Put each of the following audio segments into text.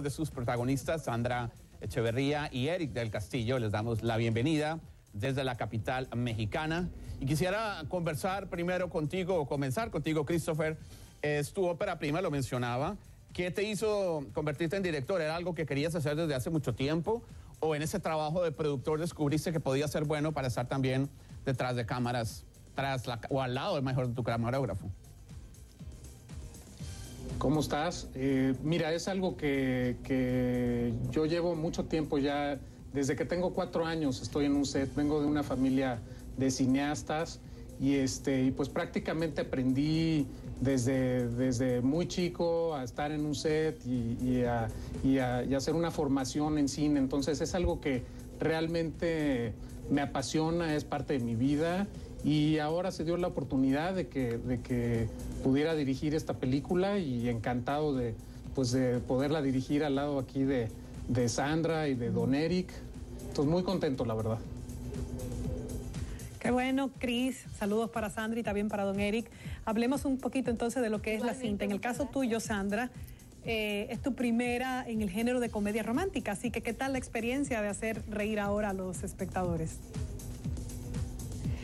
De sus protagonistas, Sandra Echeverría y Erik del Castillo, les damos la bienvenida desde la capital mexicana. Y quisiera conversar primero contigo, o comenzar contigo, Christopher. Es tu ópera prima, lo mencionaba. ¿Qué te hizo convertirte en director? ¿Era algo que querías hacer desde hace mucho tiempo? ¿O en ese trabajo de productor descubriste que podía ser bueno para estar también detrás de cámaras, o al lado, mejor, de tu camarógrafo? ¿Cómo estás? Mira, es algo que yo llevo mucho tiempo ya. Desde que tengo 4 años estoy en un set. Vengo de una familia de cineastas y pues prácticamente aprendí desde muy chico a estar en un set y a hacer una formación en cine. Entonces es algo que realmente me apasiona, es parte de mi vida. Y ahora se dio la oportunidad de que pudiera dirigir esta película, y encantado de poderla dirigir al lado aquí de Sandra y de don Erik. Entonces muy contento, la verdad. Qué bueno, Cris. Saludos para Sandra y también para don Erik. Hablemos un poquito entonces de lo que es la cinta. En el caso tuyo, Sandra, es tu primera en el género de comedia romántica, así que ¿qué tal la experiencia de hacer reír ahora a los espectadores?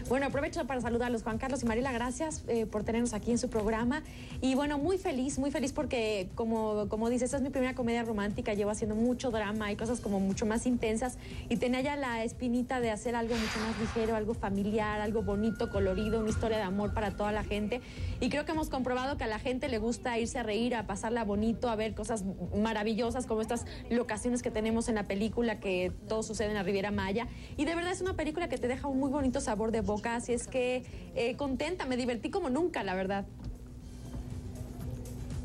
Bueno, aprovecho para saludarlos, Juan Carlos y Mariela, gracias por tenernos aquí en su programa. Y bueno, muy feliz porque, como dices, esta es mi primera comedia romántica. Llevo haciendo mucho drama y cosas como mucho más intensas, y tenía ya la espinita de hacer algo mucho más ligero, algo familiar, algo bonito, colorido, una historia de amor para toda la gente. Y creo que hemos comprobado que a la gente le gusta irse a reír, a pasarla bonito, a ver cosas maravillosas como estas locaciones que tenemos en la película, que todo sucede en la Riviera Maya. Y de verdad es una película que te deja un muy bonito sabor de boca. Así es que contenta, me divertí como nunca, la verdad.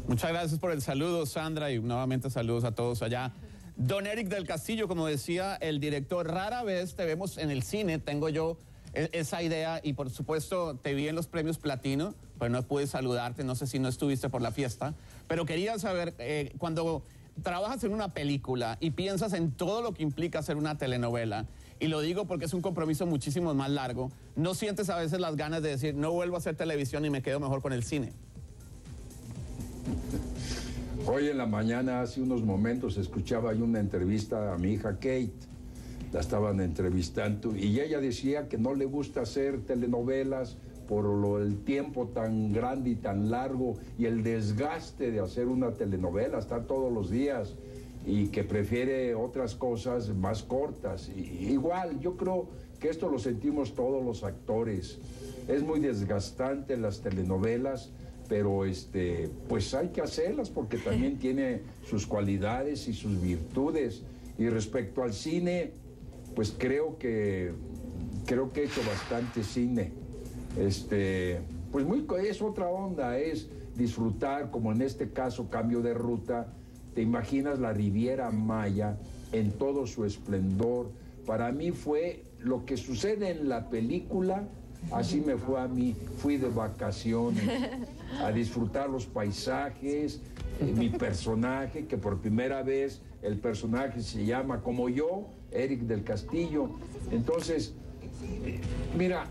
Muchas gracias por el saludo, Sandra, y nuevamente saludos a todos allá. Don Erik del Castillo, como decía el director, rara vez te vemos en el cine, tengo yo esa idea, y por supuesto te vi en los premios Platino, pero no pude saludarte, no sé si no estuviste por la fiesta, pero quería saber, cuando trabajas en una película y piensas en todo lo que implica hacer una telenovela, y lo digo porque es un compromiso muchísimo más largo, ¿no sientes a veces las ganas de decir, no vuelvo a hacer televisión y me quedo mejor con el cine? Hoy en la mañana, hace unos momentos, escuchaba yo una entrevista a mi hija Kate. La estaban entrevistando y ella decía que no le gusta hacer telenovelas por el tiempo tan grande y tan largo y el desgaste de hacer una telenovela, estar todos los días, y que prefiere otras cosas más cortas. Y igual, yo creo que esto lo sentimos todos los actores. Es muy desgastante las telenovelas, pero pues hay que hacerlas porque también tiene sus cualidades y sus virtudes. Y respecto al cine, pues creo que he hecho bastante cine. Pues es otra onda, es disfrutar, como en este caso, Cambio de Ruta. Te imaginas la Riviera Maya en todo su esplendor. Para mí fue lo que sucede en la película, así me fue a mí. Fui de vacaciones a disfrutar los paisajes, mi personaje, que por primera vez el personaje se llama como yo, Erik del Castillo. Entonces, mira,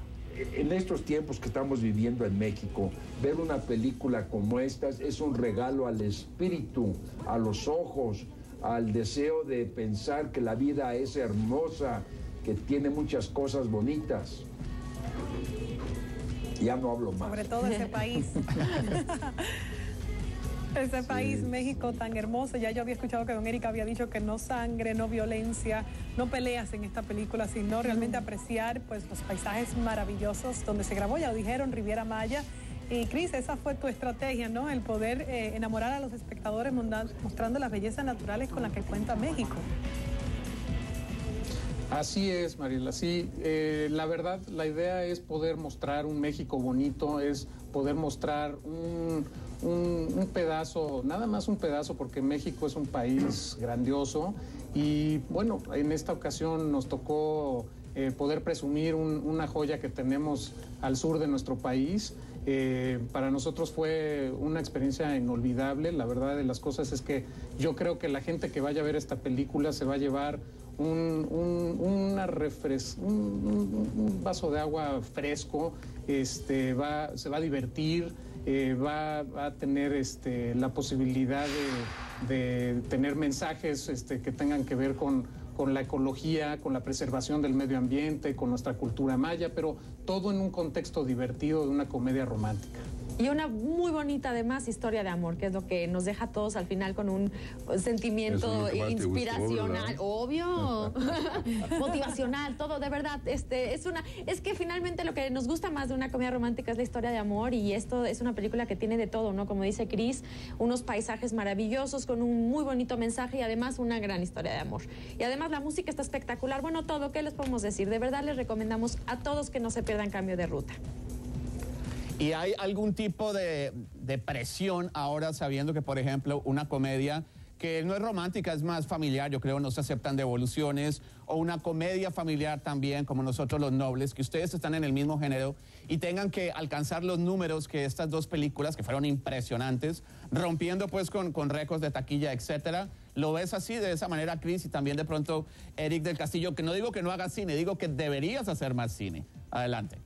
en estos tiempos que estamos viviendo en México, ver una película como esta es un regalo al espíritu, a los ojos, al deseo de pensar que la vida es hermosa, que tiene muchas cosas bonitas. Ya no hablo más. Sobre todo este país. Ese país, sí. México, tan hermoso. Ya yo había escuchado que don Erik había dicho que no sangre, no violencia, no peleas en esta película, sino realmente apreciar pues los paisajes maravillosos donde se grabó, ya lo dijeron, Riviera Maya. Y Cris, esa fue tu estrategia, ¿no? El poder enamorar a los espectadores mostrando las bellezas naturales con las que cuenta México. Así es, Mariela, sí. La verdad, la idea es poder mostrar un México bonito, es poder mostrar un pedazo, nada más un pedazo, porque México es un país grandioso. Y bueno, en esta ocasión nos tocó poder presumir una joya que tenemos al sur de nuestro país. Para nosotros fue una experiencia inolvidable. La verdad de las cosas es que yo creo que la gente que vaya a ver esta película se va a llevar un vaso de agua fresco, se va a divertir, va a tener la posibilidad de tener mensajes que tengan que ver con la ecología, con la preservación del medio ambiente, con nuestra cultura maya, pero todo en un contexto divertido de una comedia romántica. Y una muy bonita, además, historia de amor, que es lo que nos deja a todos al final con un sentimiento inspiracional, gustó, obvio, motivacional, todo, de verdad. Es que finalmente lo que nos gusta más de una comedia romántica es la historia de amor, y esto es una película que tiene de todo, ¿no? Como dice Chris, unos paisajes maravillosos con un muy bonito mensaje y además una gran historia de amor. Y además la música está espectacular. Bueno, todo, ¿qué les podemos decir? De verdad les recomendamos a todos que no se pierdan Cambio de Ruta. ¿Y hay algún tipo de presión ahora, sabiendo que, por ejemplo, una comedia que no es romántica, es más familiar, yo creo, no se aceptan devoluciones, o una comedia familiar también, como Nosotros los Nobles, que ustedes están en el mismo género y tengan que alcanzar los números que estas dos películas, que fueron impresionantes, rompiendo pues con récords de taquilla, etcétera? ¿Lo ves así, de esa manera, Chris, y también de pronto Erik del Castillo, que no digo que no hagas cine, digo que deberías hacer más cine? Adelante.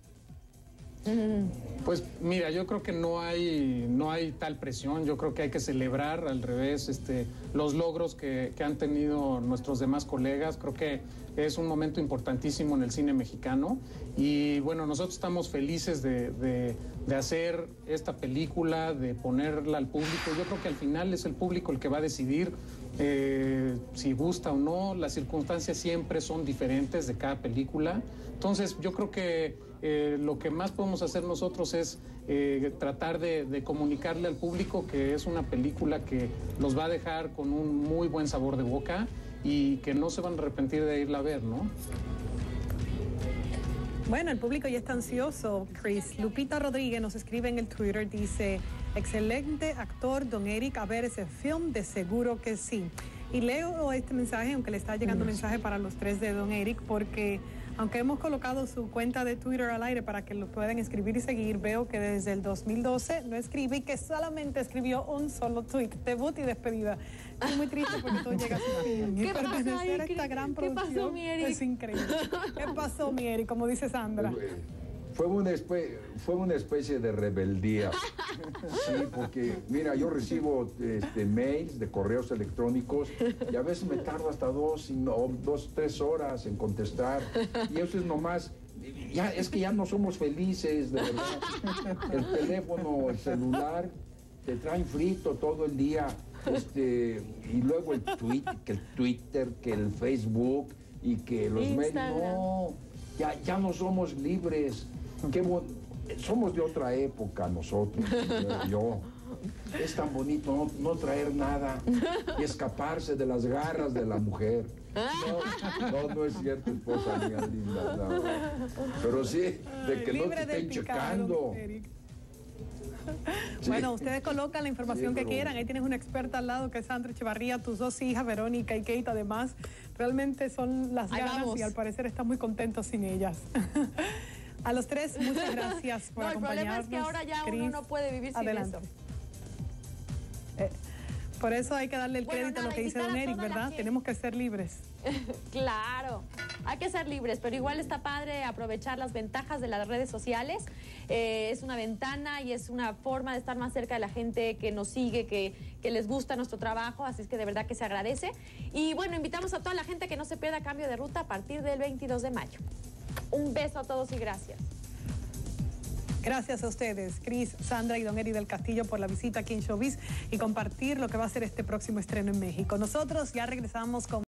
Pues mira, yo creo que no hay tal presión. Yo creo que hay que celebrar, al revés, los logros que han tenido nuestros demás colegas. Creo que es un momento importantísimo en el cine mexicano y bueno, nosotros estamos felices de hacer esta película, de ponerla al público. Yo creo que al final es el público el que va a decidir si gusta o no. Las circunstancias siempre son diferentes de cada película. Entonces yo creo que lo que más podemos hacer nosotros es tratar de comunicarle al público que es una película que los va a dejar con un muy buen sabor de boca y que no se van a arrepentir de irla a ver, ¿no? Bueno, el público ya está ansioso, Chris. Lupita Rodríguez nos escribe en el Twitter, dice: excelente actor, don Erik, a ver ese film, de seguro que sí. Y leo este mensaje, aunque le está llegando mensaje para los tres de don Erik, porque aunque hemos colocado su cuenta de Twitter al aire para que lo puedan escribir y seguir, veo que desde el 2012 no escribe y que solamente escribió un solo tweet, debut y despedida. Es muy triste porque todo llega a su fin. ¿Qué pasó ahí, Chris? ¿Qué pasó, mi Erik? Es increíble. ¿Qué pasó, mi Erik? Como dice Sandra. Fue una especie de rebeldía. Sí, porque mira, yo recibo mails de correos electrónicos y a veces me tardo hasta tres horas en contestar. Y eso es nomás, ya, es que ya no somos felices, de verdad. El teléfono, el celular, te traen frito todo el día. Y luego el tweet, que el Twitter, que el Facebook y que los mails. No, ya no somos libres. Somos de otra época nosotros, yo. Es tan bonito no traer nada y escaparse de las garras de la mujer. No es cierto, esposa mía linda. No. Pero sí, de que no te estén checando. Sí. Bueno, ustedes colocan la información que quieran. Ahí tienes una experta al lado, que es Sandra Echeverría, tus dos hijas, Verónica y Kate, además. Realmente son las ganas y al parecer están muy contentos sin ellas. A los tres, muchas gracias por acompañarnos. El problema es que ahora ya Chris, uno no puede vivir sin eso. Por eso hay que darle el crédito a lo que dice don Erik, ¿verdad? Tenemos que ser libres. Claro, hay que ser libres, pero igual está padre aprovechar las ventajas de las redes sociales. Es una ventana y es una forma de estar más cerca de la gente que nos sigue, que les gusta nuestro trabajo, así es que de verdad que se agradece. Y bueno, invitamos a toda la gente que no se pierda Cambio de Ruta a partir del 22 de mayo. Un beso a todos y gracias. Gracias a ustedes, Chris, Sandra y don Erik del Castillo, por la visita aquí en Showbiz y compartir lo que va a ser este próximo estreno en México. Nosotros ya regresamos con...